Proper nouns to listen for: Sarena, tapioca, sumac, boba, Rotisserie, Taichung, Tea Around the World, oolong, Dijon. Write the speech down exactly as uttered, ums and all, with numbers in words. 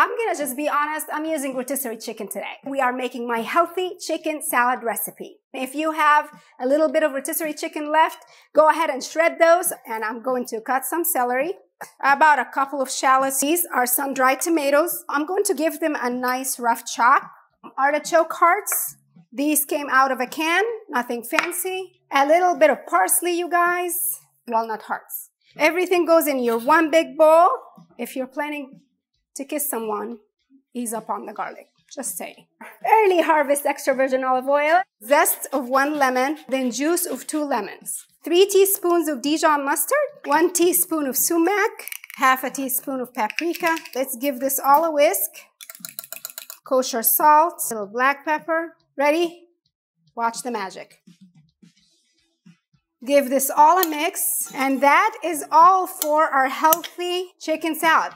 I'm gonna just be honest, I'm using rotisserie chicken today. We are making my healthy chicken salad recipe. If you have a little bit of rotisserie chicken left, go ahead and shred those, and I'm going to cut some celery. About a couple of shallots. These are sun-dried tomatoes. I'm going to give them a nice rough chop. Artichoke hearts. These came out of a can, nothing fancy. A little bit of parsley, you guys. Walnut hearts. Everything goes in your one big bowl. If you're planning to kiss someone, ease up on the garlic. Just saying. Early harvest extra virgin olive oil, zest of one lemon, then juice of two lemons, three teaspoons of Dijon mustard, one teaspoon of sumac, half a teaspoon of paprika. Let's give this all a whisk. Kosher salt, a little black pepper. Ready? Watch the magic. Give this all a mix, and that is all for our healthy chicken salad.